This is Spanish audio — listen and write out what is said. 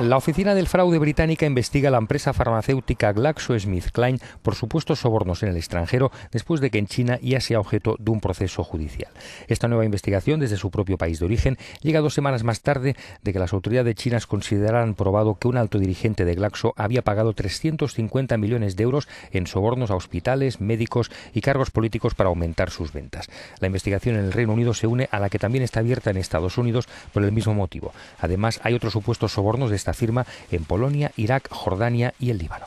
La Oficina del Fraude británica investiga a la empresa farmacéutica GlaxoSmithKline por supuestos sobornos en el extranjero después de que en China ya sea objeto de un proceso judicial. Esta nueva investigación desde su propio país de origen llega 2 semanas más tarde de que las autoridades chinas consideraran probado que un alto dirigente de Glaxo había pagado 350 millones de euros en sobornos a hospitales, médicos y cargos políticos para aumentar sus ventas. La investigación en el Reino Unido se une a la que también está abierta en Estados Unidos por el mismo motivo. Además, hay otros supuestos sobornos de esta firma en Polonia, Irak, Jordania y el Líbano.